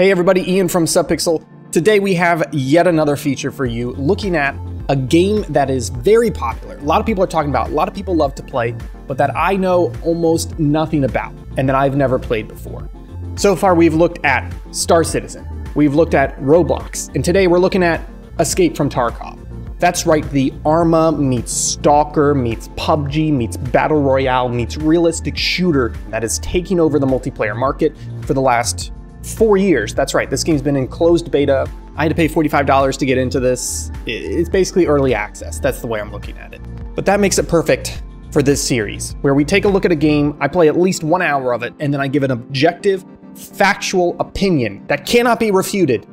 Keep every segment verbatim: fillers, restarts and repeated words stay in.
Hey everybody, Ian from SubPixel. Today we have yet another feature for you, looking at a game that is very popular. A lot of people are talking about, a lot of people love to play, but that I know almost nothing about and that I've never played before. So far we've looked at Star Citizen, we've looked at Roblox, and today we're looking at Escape from Tarkov. That's right, the Arma meets Stalker, meets P U B G, meets Battle Royale, meets realistic shooter that is taking over the multiplayer market for the last four years. That's right, this game's been in closed beta. I had to pay forty-five dollars to get into this. It's basically early access. That's the way I'm looking at it. But that makes it perfect for this series, where we take a look at a game, I play at least one hour of it, and then I give an objective, factual opinion that cannot be refuted.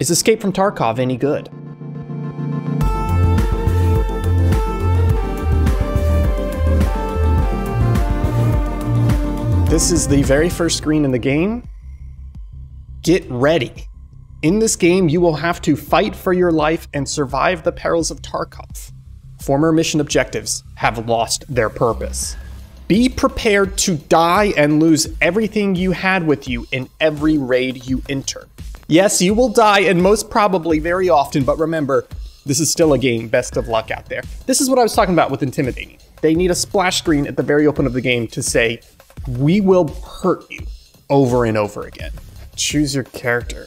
Is Escape from Tarkov any good? This is the very first screen in the game. Get ready. In this game, you will have to fight for your life and survive the perils of Tarkov. Former mission objectives have lost their purpose. Be prepared to die and lose everything you had with you in every raid you enter. Yes, you will die, and most probably very often, but remember, this is still a game. Best of luck out there. This is what I was talking about with intimidating. They need a splash screen at the very open of the game to say, "We will hurt you," over and over again. Choose your character.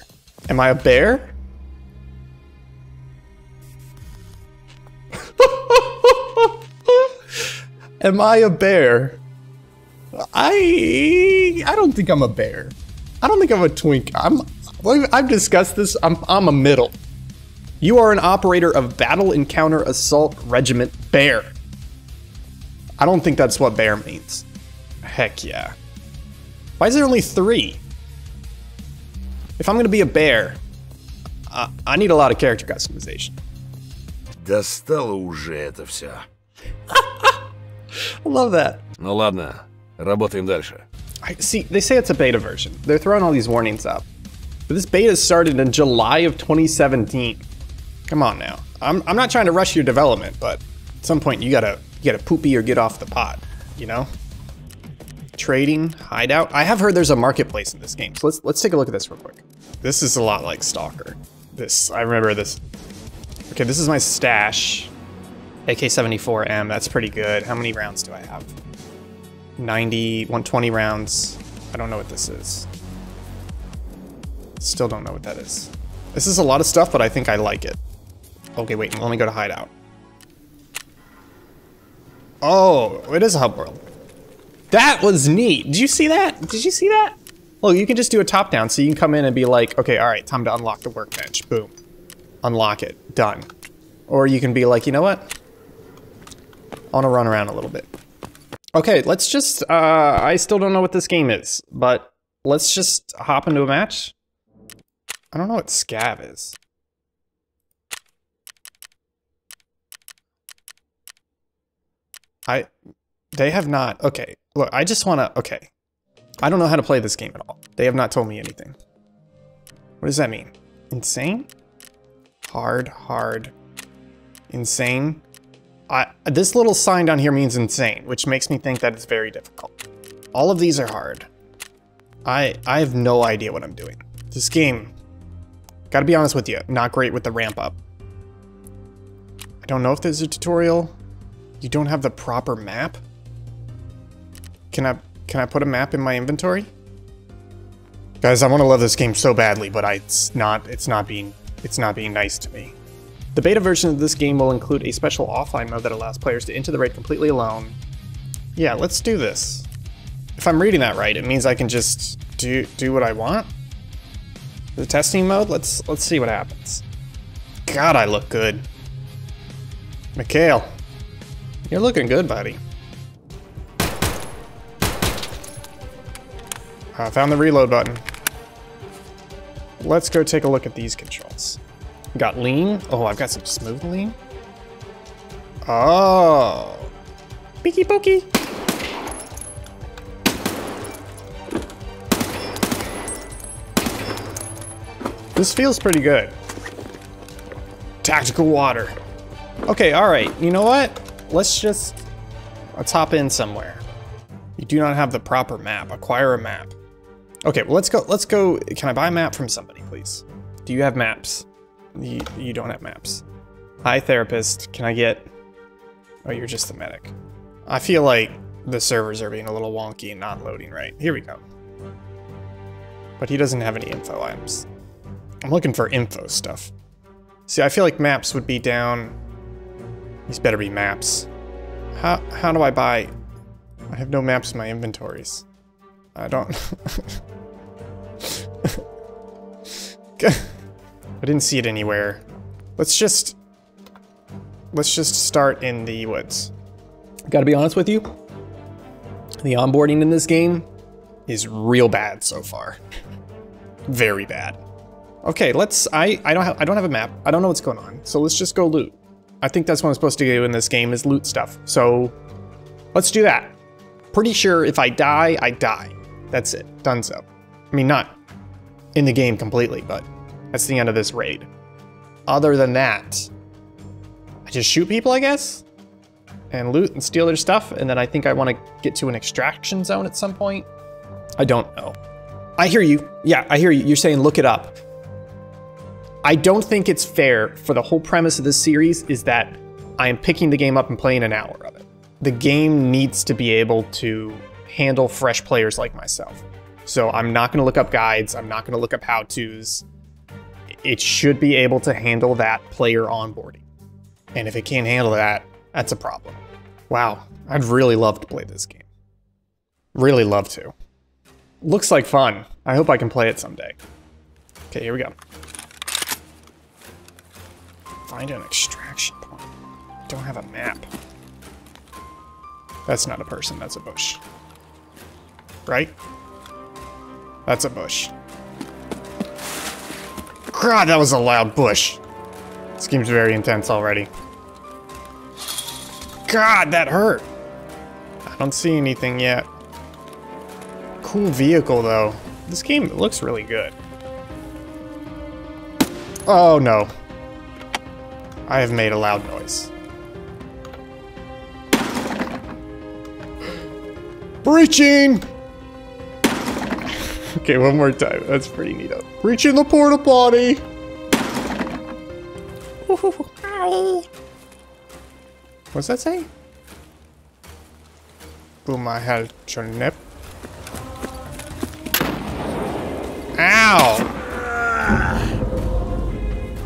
Am I a bear? Am I a bear? I I don't think I'm a bear. I don't think I'm a twink. I'm I've discussed this. I'm I'm a middle. You are an operator of Battle Encounter Assault Regiment Bear. I don't think that's what bear means. Heck yeah. Why is there only three? If I'm gonna be a bear, I, I need a lot of character customization. Достало уже это все. I love that. Ну ладно, работаем дальше. I, see, they say it's a beta version. They're throwing all these warnings up. But this beta started in July of twenty seventeen. Come on now. I'm, I'm not trying to rush your development, but at some point you gotta, you gotta poopy or get off the pot, you know? Trading, hideout. I have heard there's a marketplace in this game. So let's let's take a look at this real quick. This is a lot like Stalker. This, I remember this. Okay, this is my stash. A K seventy-four M, that's pretty good. How many rounds do I have? ninety, one twenty rounds. I don't know what this is. Still don't know what that is. This is a lot of stuff, but I think I like it. Okay, wait, let me go to hideout. Oh, it is a hub world. That was neat. Did you see that? Did you see that? Well, you can just do a top down, so you can come in and be like, okay, all right, time to unlock the workbench. Boom. Unlock it. Done. Or you can be like, you know what? I want to run around a little bit. Okay, let's just, uh, I still don't know what this game is, but let's just hop into a match. I don't know what scav is. I, they have not, okay. Look, I just wanna, okay. I don't know how to play this game at all. They have not told me anything. What does that mean? Insane? Hard, hard, insane. I, this little sign down here means insane, which makes me think that it's very difficult. All of these are hard. I, I have no idea what I'm doing. This game, gotta be honest with you, not great with the ramp up. I don't know if there's a tutorial. You don't have the proper map? Can I, can I put a map in my inventory? Guys, I want to love this game so badly, but I, it's not, it's not being, it's not being nice to me. The beta version of this game will include a special offline mode that allows players to enter the raid completely alone. Yeah, let's do this. If I'm reading that right, it means I can just do, do what I want. The testing mode, let's, let's see what happens. God, I look good. Mikhail, you're looking good, buddy. I found the reload button. Let's go take a look at these controls. Got lean. Oh, I've got some smooth lean. Oh. Peeky pokey. This feels pretty good. Tactical water. Okay, all right. You know what? Let's just, let's hop in somewhere. You do not have the proper map. Acquire a map. Okay, well, let's go, let's go, can I buy a map from somebody, please? Do you have maps? You, you don't have maps. Hi, therapist, can I get... Oh, you're just the medic. I feel like the servers are being a little wonky and not loading right. Here we go. But he doesn't have any info items. I'm looking for info stuff. See, I feel like maps would be down. These better be maps. How, how do I buy? I have no maps in my inventories. I don't. I didn't see it anywhere. Let's just, let's just start in the woods. Gotta be honest with you, the onboarding in this game is real bad so far. Very bad. Okay, let's, I, I don't have, I don't have a map. I don't know what's going on. So let's just go loot. I think that's what I'm supposed to do in this game is loot stuff. So let's do that. Pretty sure if I die, I die. That's it, donezo. I mean, not in the game completely, but that's the end of this raid. Other than that, I just shoot people, I guess, and loot and steal their stuff. And then I think I want to get to an extraction zone at some point. I don't know. I hear you. Yeah, I hear you. You're saying look it up. I don't think it's fair for the whole premise of this series is that I am picking the game up and playing an hour of it. The game needs to be able to handle fresh players like myself. So I'm not going to look up guides. I'm not going to look up how-tos. It should be able to handle that player onboarding. And if it can't handle that, that's a problem. Wow, I'd really love to play this game. Really love to. Looks like fun. I hope I can play it someday. Okay, here we go. Find an extraction point. I don't have a map. That's not a person, that's a bush. Right? That's a bush. God, that was a loud bush. This game's very intense already. God, that hurt. I don't see anything yet. Cool vehicle, though. This game looks really good. Oh, no. I have made a loud noise. Breaching! Okay, one more time. That's pretty neat. Breaching the porta potty! What's that say? Boom, I had turnip. Ow!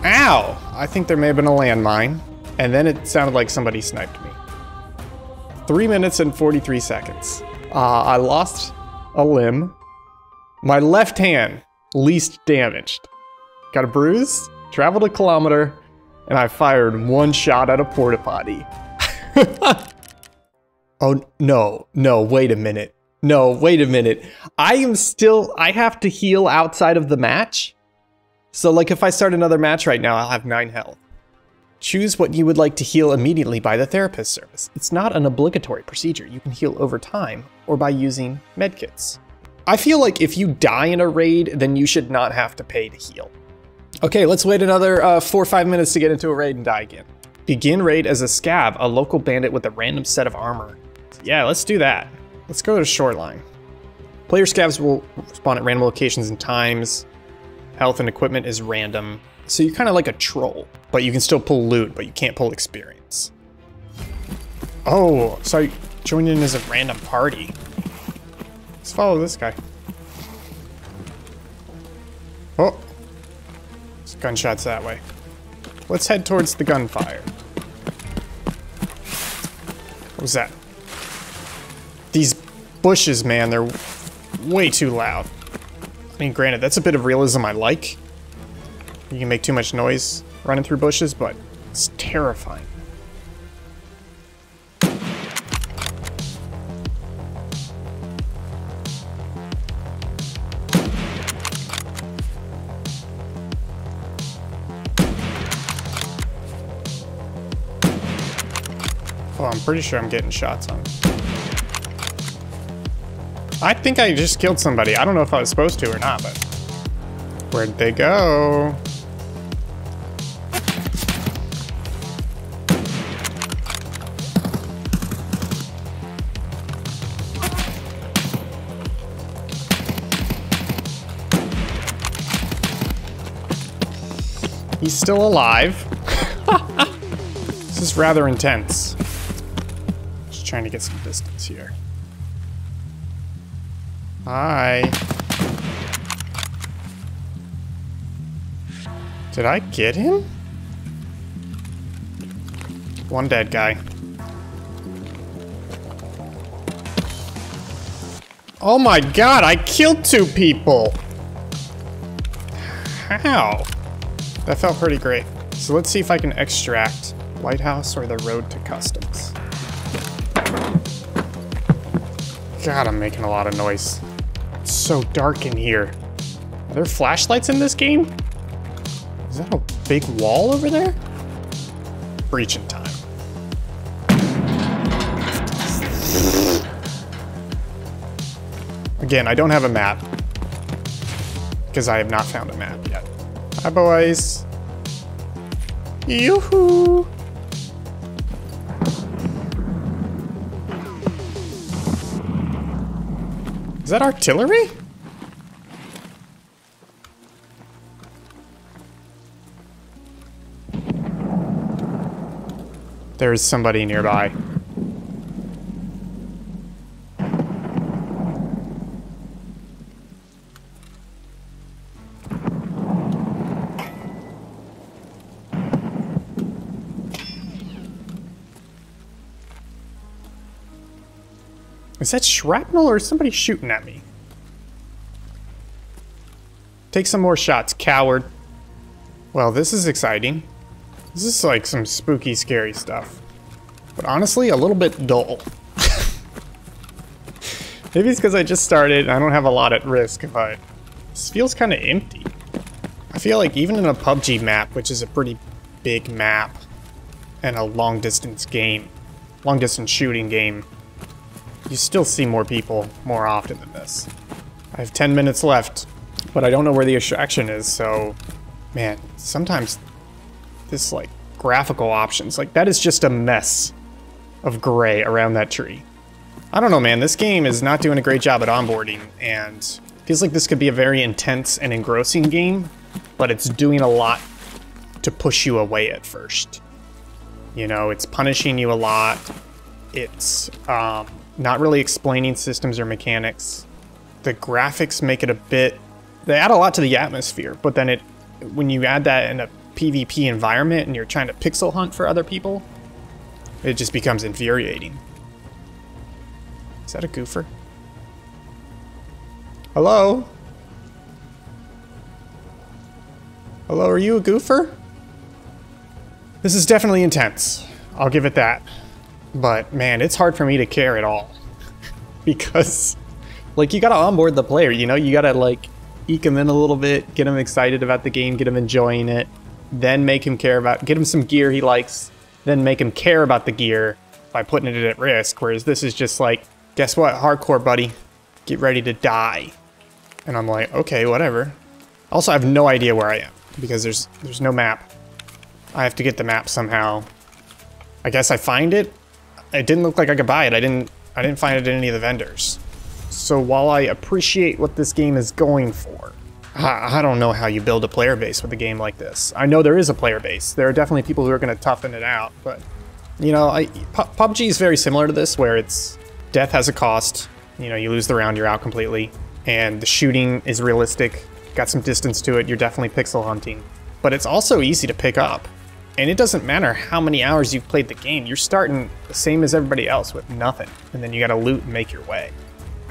Ow! I think there may have been a landmine, and then it sounded like somebody sniped me. three minutes and forty-three seconds. Uh, I lost a limb. My left hand, least damaged. Got a bruise, traveled a kilometer, and I fired one shot at a porta potty. Oh, no, no, wait a minute. No, wait a minute. I am still, I have to heal outside of the match. So like if I start another match right now, I'll have nine health. Choose what you would like to heal immediately by the therapist service. It's not an obligatory procedure. You can heal over time or by using medkits. I feel like if you die in a raid, then you should not have to pay to heal. Okay, let's wait another uh, four or five minutes to get into a raid and die again. Begin raid as a scav, a local bandit with a random set of armor. Yeah, let's do that. Let's go to Shoreline. Player scavs will spawn at random locations and times. Health and equipment is random. So you're kind of like a troll, but you can still pull loot, but you can't pull experience. Oh, so I joined in as a random party. Let's follow this guy. Oh, there's gunshots that way. Let's head towards the gunfire. What was that? These bushes, man, they're way too loud. I mean, granted, that's a bit of realism I like. You can make too much noise running through bushes, but it's terrifying. Oh, I'm pretty sure I'm getting shots on it. I think I just killed somebody. I don't know if I was supposed to or not, but... Where'd they go? He's still alive. This is rather intense. Just trying to get some distance here. Hi. Did I get him? One dead guy. Oh my god, I killed two people! How? That felt pretty great. So let's see if I can extract Lighthouse or the road to Customs. God, I'm making a lot of noise. It's so dark in here. Are there flashlights in this game? Is that a big wall over there? Breach in time. Again, I don't have a map. Because I have not found a map yet. Hi, boys. Yoo-hoo! Is that artillery? There is somebody nearby. Is that shrapnel or is somebody shooting at me? Take some more shots, coward. Well, this is exciting. This is like some spooky, scary stuff. But honestly, a little bit dull. Maybe it's because I just started and I don't have a lot at risk, but this feels kind of empty. I feel like even in a P U B G map, which is a pretty big map, and a long distance game, long distance shooting game, you still see more people more often than this. I have ten minutes left, but I don't know where the extraction is, so man, sometimes this like graphical options, like that is just a mess of gray around that tree. I don't know, man, this game is not doing a great job at onboarding, and feels like this could be a very intense and engrossing game, but it's doing a lot to push you away at first. You know, it's punishing you a lot. It's um, not really explaining systems or mechanics. The graphics make it a bit, they add a lot to the atmosphere, but then it, when you add that in a PvP environment and you're trying to pixel hunt for other people, it just becomes infuriating. Is that a goofer? Hello? Hello, are you a goofer? This is definitely intense. I'll give it that. But man, it's hard for me to care at all. Because, like, you gotta onboard the player, you know? You gotta, like, eke him in a little bit, get him excited about the game, get him enjoying it. Then make him care about, get him some gear he likes, then make him care about the gear by putting it at risk. Whereas this is just like, guess what, hardcore buddy, get ready to die. And I'm like, okay, whatever. Also, I have no idea where I am because there's there's no map. I have to get the map somehow. I guess I find it. It didn't look like I could buy it. I didn't I didn't find it in any of the vendors. So while I appreciate what this game is going for, I don't know how you build a player base with a game like this. I know there is a player base. There are definitely people who are going to toughen it out, but you know, I, P U B G is very similar to this, where it's death has a cost. You know, you lose the round, you're out completely, and the shooting is realistic. Got some distance to it. You're definitely pixel hunting, but it's also easy to pick up, and it doesn't matter how many hours you've played the game. You're starting the same as everybody else with nothing, and then you got to loot and make your way.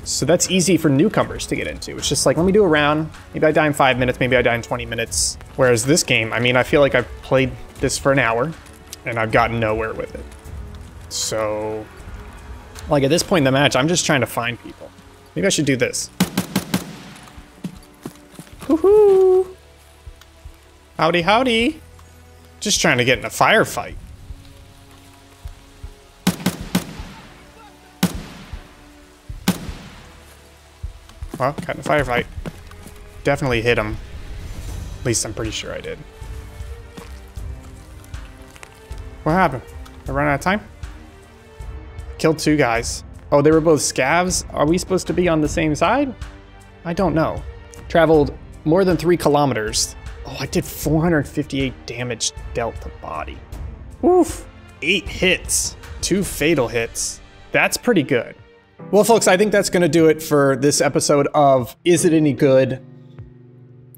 So that's easy for newcomers to get into. It's just like, let me do a round. Maybe I die in five minutes, maybe I die in twenty minutes. Whereas this game, I mean, I feel like I've played this for an hour and I've gotten nowhere with it. So, like at this point in the match, I'm just trying to find people. Maybe I should do this. Woohoo! Howdy, howdy. Just trying to get in a firefight. Well, got in a firefight. Definitely hit him. At least I'm pretty sure I did. What happened? I ran out of time? Killed two guys. Oh, they were both scavs? Are we supposed to be on the same side? I don't know. Traveled more than three kilometers. Oh, I did four hundred fifty-eight damage dealt to body. Oof. Eight hits, two fatal hits. That's pretty good. Well, folks, I think that's going to do it for this episode of Is It Any Good?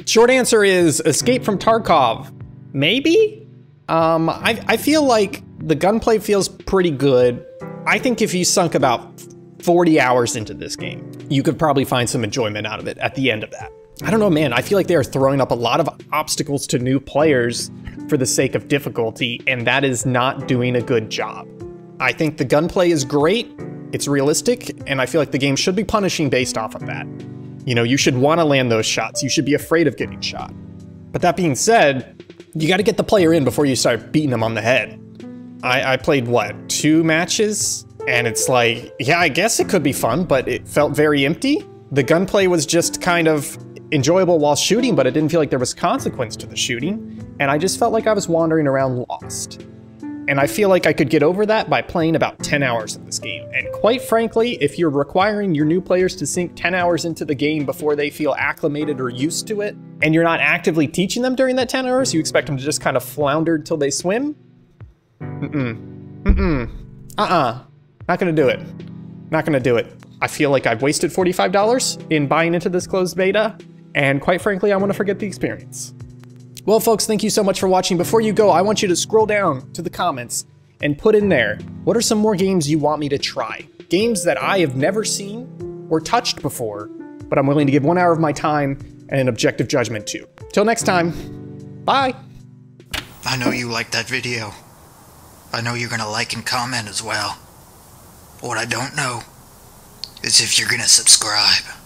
Short answer is Escape from Tarkov. Maybe? Um, I, I feel like the gunplay feels pretty good. I think if you sunk about forty hours into this game, you could probably find some enjoyment out of it at the end of that. I don't know, man. I feel like they are throwing up a lot of obstacles to new players for the sake of difficulty, and that is not doing a good job. I think the gunplay is great. It's realistic, and I feel like the game should be punishing based off of that. You know, you should want to land those shots. You should be afraid of getting shot. But that being said, you got to get the player in before you start beating them on the head. I, I played, what, two matches? And it's like, yeah, I guess it could be fun, but it felt very empty. The gunplay was just kind of enjoyable while shooting, but it didn't feel like there was consequence to the shooting. And I just felt like I was wandering around lost. And I feel like I could get over that by playing about ten hours of this game. And quite frankly, if you're requiring your new players to sink ten hours into the game before they feel acclimated or used to it, and you're not actively teaching them during that ten hours, you expect them to just kind of flounder till they swim? Mm-mm. Mm-mm. Uh-uh. Not gonna do it. Not gonna do it. I feel like I've wasted forty-five dollars in buying into this closed beta, and quite frankly, I want to forget the experience. Well, folks, thank you so much for watching. Before you go, I want you to scroll down to the comments and put in there, what are some more games you want me to try? Games that I have never seen or touched before, but I'm willing to give one hour of my time and an objective judgment to. Till next time, bye. I know you liked that video. I know you're gonna like and comment as well. What I don't know is if you're gonna subscribe.